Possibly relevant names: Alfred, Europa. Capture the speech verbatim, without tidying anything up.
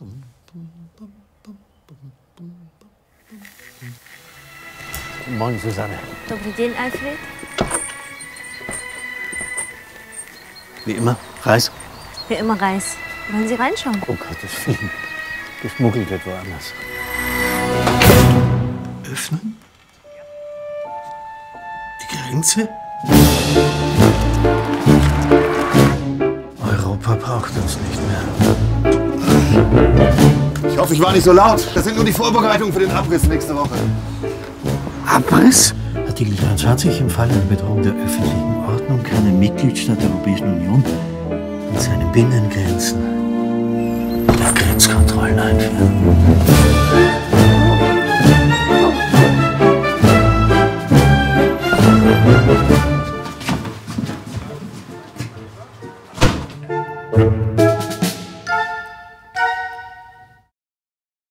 Guten Morgen, Susanne. Dobrý den, Alfred. Wie immer, Reis? Wie immer Reis. Wollen Sie reinschauen? Oh Gott, das ist geschmuggelt wird woanders. Öffnen? Die Grenze? Europa braucht uns nicht mehr. Ich hoffe, ich war nicht so laut. Das sind nur die Vorbereitungen für den Abriss nächste Woche. Abriss? Artikel dreiundzwanzig. Im Falle einer Bedrohung der öffentlichen Ordnung kann ein Mitgliedstaat der Europäischen Union an seinen Binnengrenzen Grenzkontrollen einführen.